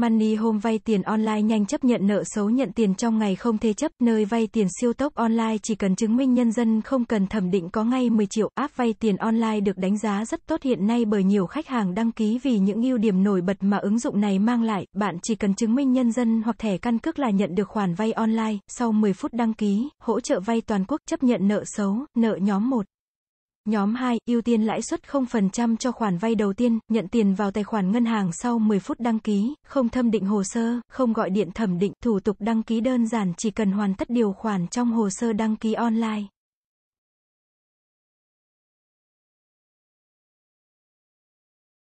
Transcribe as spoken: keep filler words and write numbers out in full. Money Home vay tiền online nhanh, chấp nhận nợ xấu, nhận tiền trong ngày không thế chấp, nơi vay tiền siêu tốc online chỉ cần chứng minh nhân dân, không cần thẩm định có ngay mười triệu. App vay tiền online được đánh giá rất tốt hiện nay bởi nhiều khách hàng đăng ký vì những ưu điểm nổi bật mà ứng dụng này mang lại. Bạn chỉ cần chứng minh nhân dân hoặc thẻ căn cước là nhận được khoản vay online, sau mười phút đăng ký, hỗ trợ vay toàn quốc, chấp nhận nợ xấu, nợ nhóm một. Nhóm hai, ưu tiên lãi suất không phần trăm cho khoản vay đầu tiên, nhận tiền vào tài khoản ngân hàng sau mười phút đăng ký, không thẩm định hồ sơ, không gọi điện thẩm định, thủ tục đăng ký đơn giản, chỉ cần hoàn tất điều khoản trong hồ sơ đăng ký online.